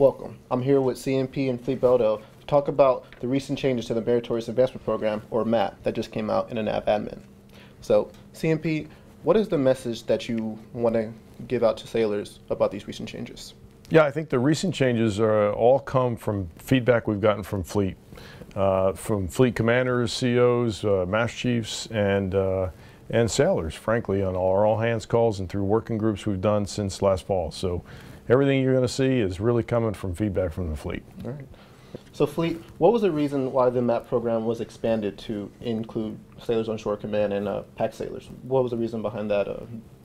Welcome. I'm here with CMP and Fleet Beldo to talk about the recent changes to the Meritorious Advancement Program, or MAP, that just came out in the NAVADMIN. So, CMP, what is the message that you want to give out to sailors about these recent changes? Yeah, I think the recent changes are all come from feedback we've gotten from fleet commanders, COs, master chiefs, and sailors, frankly, on our all-hands calls and through working groups we've done since last fall. So everything you're going to see is really coming from feedback from the fleet. All right. So Fleet, what was the reason why the MAP program was expanded to include Sailors on Shore Command and PAC sailors? What was the reason behind that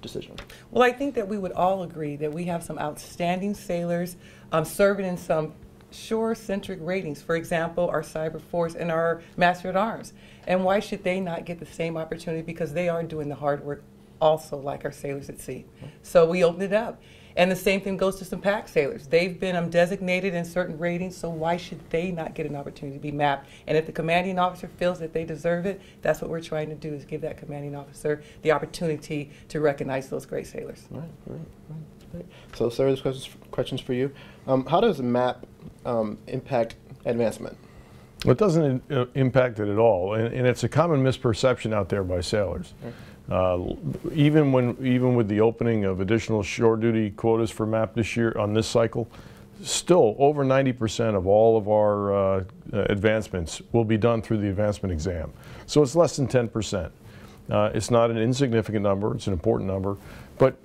decision? Well, I think that we would all agree that we have some outstanding sailors serving in some shore-centric ratings, for example, our Cyber Force and our Master at Arms. And why should they not get the same opportunity? Because they are doing the hard work also, like our sailors at sea. So we opened it up. And the same thing goes to some PAC sailors. They've been designated in certain ratings, so why should they not get an opportunity to be mapped? And if the commanding officer feels that they deserve it, that's what we're trying to do, is give that commanding officer the opportunity to recognize those great sailors. All right, great. So, sir, there's questions for you. How does MAP impact advancement? Well, it doesn't impact it at all, and it's a common misperception out there by sailors. Even with the opening of additional shore duty quotas for MAP this year, on this cycle, still over 90% of all of our advancements will be done through the advancement exam. So it's less than 10%. It's not an insignificant number, it's an important number, but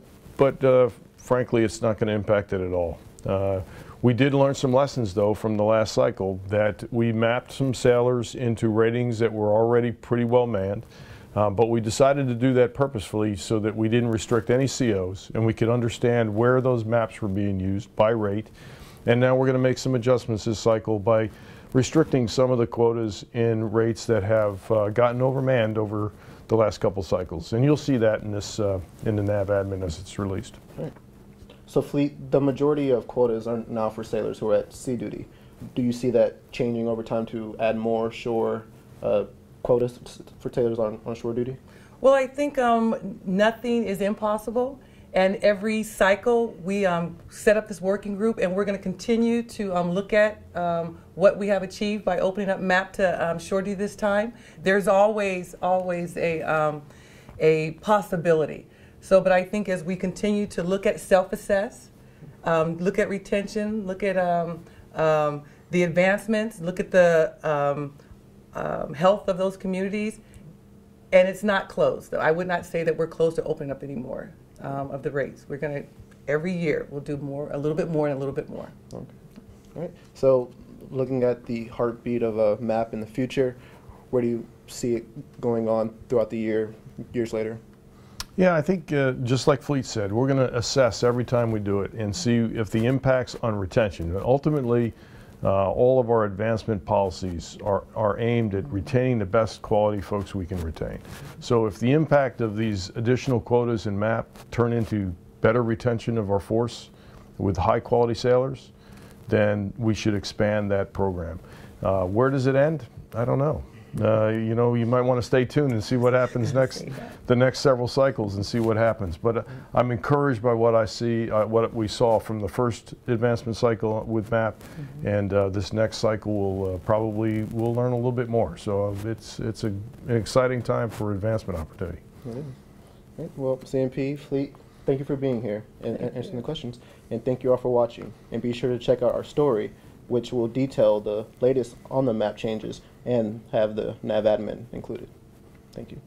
frankly it's not going to impact it at all. We did learn some lessons, though, from the last cycle, that we mapped some sailors into ratings that were already pretty well manned. But we decided to do that purposefully so that we didn't restrict any COs and we could understand where those maps were being used by rate. And now we're going to make some adjustments this cycle by restricting some of the quotas in rates that have gotten overmanned over the last couple cycles. And you'll see that in this in the NAVADMIN as it's released. Right. So Fleet, the majority of quotas are now for sailors who are at sea duty. Do you see that changing over time to add more shore quotas for sailors on shore duty? Well, I think nothing is impossible, and every cycle we set up this working group, and we're going to continue to look at what we have achieved by opening up MAP to shore duty this time. There's always a possibility. So, but I think as we continue to look at self-assess, look at retention, look at the advancements, look at the health of those communities, and it's not closed, though. I would not say that we're closed to opening up any more of the rates. We're going to, every year, we'll do more, a little bit more and a little bit more. Okay. All right. So looking at the heartbeat of a MAP in the future, where do you see it going on throughout the year, years later? Yeah, I think just like Fleet said, we're going to assess every time we do it and see if the impacts on retention. Ultimately, all of our advancement policies are aimed at retaining the best quality folks we can retain. So if the impact of these additional quotas in MAP turn into better retention of our force with high quality sailors, then we should expand that program. Where does it end? I don't know. You know, you might want to stay tuned and see what happens next, the next several cycles, and see what happens. But I'm encouraged by what I see, what we saw from the first advancement cycle with MAP, and this next cycle will probably we'll learn a little bit more. So it's an exciting time for advancement opportunity. Yeah. Well, CMP, Fleet, thank you for being here and answering the questions, and thank you all for watching. And be sure to check out our story, which will detail the latest on the MAP changes and have the NAVADMIN included. Thank you.